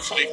lively.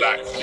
Lively.